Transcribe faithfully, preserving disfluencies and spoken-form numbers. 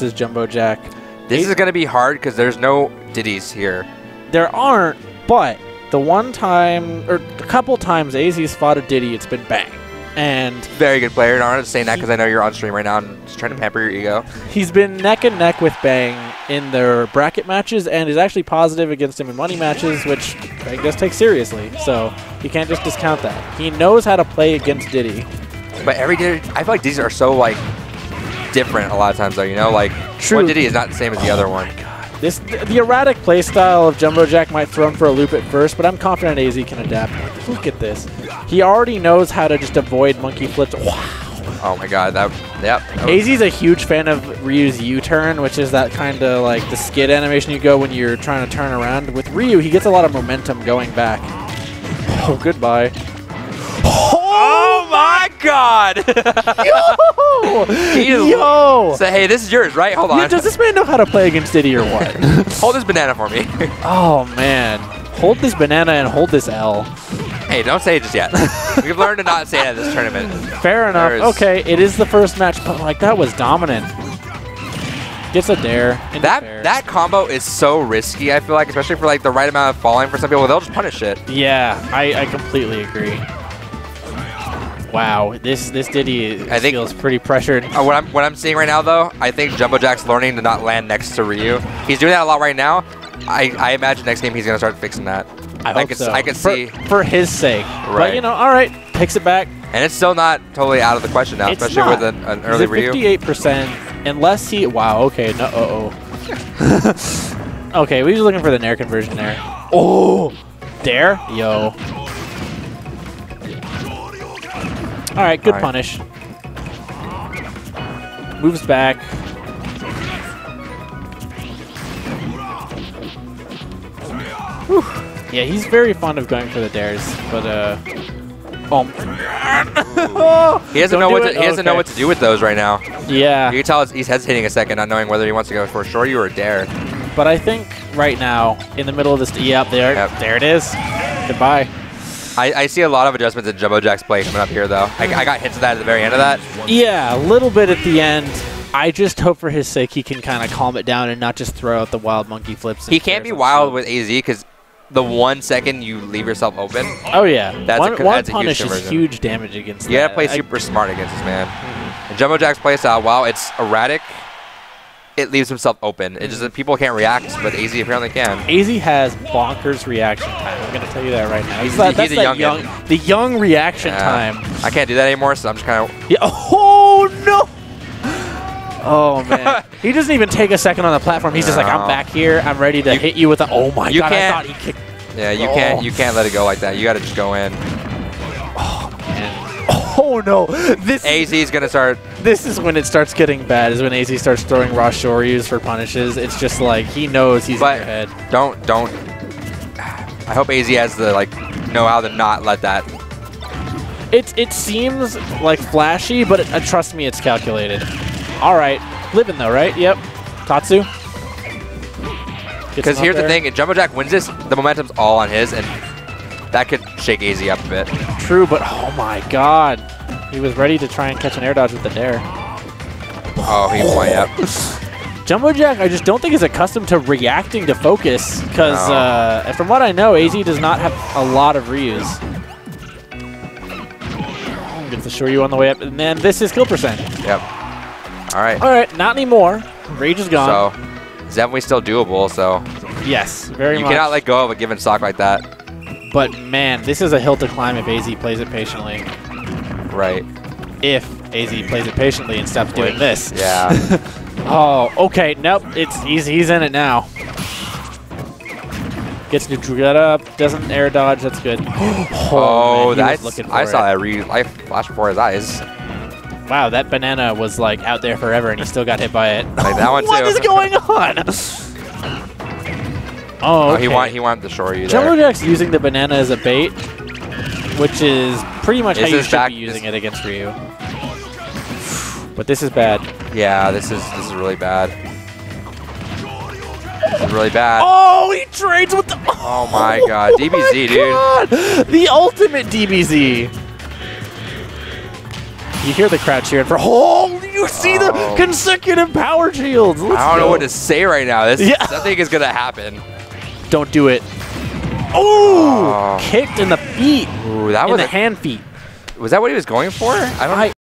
versus JumboJack. This is going to be hard because there's no Diddies here. There aren't, but the one time, or a couple times A Z's fought a Diddy, it's been bang. And very good player. And I'm not saying that because I know you're on stream right now and just trying to pamper your ego. He's been neck and neck with Bang in their bracket matches and is actually positive against him in money matches, which Bang does take seriously. So you can't just discount that. He knows how to play against Diddy. But every Diddy, I feel like Diddy's are so like different a lot of times though, you know? Like True. One Diddy is not the same as the oh other one. This the erratic playstyle of JumboJack might throw him for a loop at first, but I'm confident A Z can adapt. Look at this. He already knows how to just avoid monkey flips. Wow. Oh my god, that yep. That A Z's a huge fan of Ryu's U-turn, which is that kind of like the skid animation you go when you're trying to turn around. With Ryu, he gets a lot of momentum going back. Oh, goodbye. Oh, oh my god! Yo! Ew. Yo! So hey, this is yours, right? Hold on. Yeah, does this man know how to play against Diddy or what? Hold this banana for me. Oh man. Hold this banana and hold this L. Hey, don't say it just yet. We've learned to not say it at this tournament. Fair enough. There's okay, it is the first match, but like that was dominant. Gets a dare. That fair. That combo is so risky, I feel like, especially for like the right amount of falling for some people, they'll just punish it. Yeah, I, I completely agree. Wow, this this Diddy I think, feels pretty pressured. Uh, what I'm what I'm seeing right now though, I think JumboJack's learning to not land next to Ryu. He's doing that a lot right now. I, I imagine next game he's gonna start fixing that. I, I hope can, so. I can for, see for his sake. Right. But you know, all right, picks it back. And it's still not totally out of the question now, it's especially not. with an, an early Ryu. fifty-eight percent unless he. Wow. Okay. No. Uh oh. Okay. We were looking for the Nair conversion there. Oh, Dare? Yo. All right, good All right. punish. Moves back. Whew. Yeah, he's very fond of going for the dares, but uh, oh, he doesn't know what to, he doesn't okay. know what to do with those right now. Yeah, you can tell he's hesitating a second, not knowing whether he wants to go for a Shoryu or a dare. But I think right now, in the middle of this, yeah, there, yep. there it is. Goodbye. I, I see a lot of adjustments in JumboJack's play coming up here, though. I, I got hints of that at the very end of that. Yeah, a little bit at the end. I just hope for his sake he can kind of calm it down and not just throw out the wild monkey flips. He can't be wild with A Z because the one second you leave yourself open. Oh, yeah. That's one, a, one that's punish a huge is huge damage against you that. You got to play super I, smart against this man. Mm-hmm. And JumboJack's play style, while it's erratic, it leaves himself open. It just people can't react, but A Z apparently can. A Z has bonkers reaction time. I'm gonna tell you that right now. He's, that, he's that's a that young, young the young reaction yeah. time. I can't do that anymore, so I'm just kind of. Yeah. Oh no! Oh man, he doesn't even take a second on the platform. He's no. just like, I'm back here. I'm ready to you, hit you with a. Oh my you god! I thought he kicked. Yeah, you oh. can't. You can't let it go like that. You got to just go in. Oh man! Oh no! This A Z is gonna start. This is when it starts getting bad, is when A Z starts throwing raw Shoryus for punishes. It's just like, he knows he's but in your head. Don't, don't. I hope A Z has the, like, know how to not let that. It, it seems, like, flashy, but it, uh, trust me, it's calculated. All right. Living, though, right? Yep. Tatsu. Because here's the thing, if JumboJack wins this, the momentum's all on his, and that could shake A Z up a bit. True, but oh my god. He was ready to try and catch an air dodge with the dare. Oh, he's way up. JumboJack, I just don't think is accustomed to reacting to focus, because no. uh, from what I know, A Z does not have a lot of Ryus. Gets the Shoryu on the way up, and then this is kill percent. Yep. All right. All right, not anymore. Rage is gone. So, it's definitely still doable, so. Yes, very you much. You cannot let go of a given stock like that. But man, this is a hill to climb if A Z plays it patiently. Right. If A Z plays it patiently and stops doing this. Yeah. Oh, okay. Nope. It's he's, he's in it now. Gets Nutriget up. Doesn't air dodge. That's good. Oh, oh man, that's, I it. saw that. Re I flashed before his eyes. Wow, that banana was like out there forever and he still got hit by it. Like that one too. What is going on? Oh, okay. Oh, he, want, he wanted to shore you there. JumboJack's using the banana as a bait, which is pretty much this how you should back, be using it against Ryu. But this is bad. Yeah, this is this is really bad. This is really bad. Oh, he trades with the... Oh, my God. Oh D B Z, my God. dude. The ultimate D B Z. You hear the crowd cheering for... Oh, you you see oh. the consecutive power shields? Let's I don't go. know what to say right now. This yeah. nothing is gonna happen. Don't do it. Oh, oh. Kicked in the feet. Ooh, that in was the a, hand feet. Was that what he was going for? I don't. I,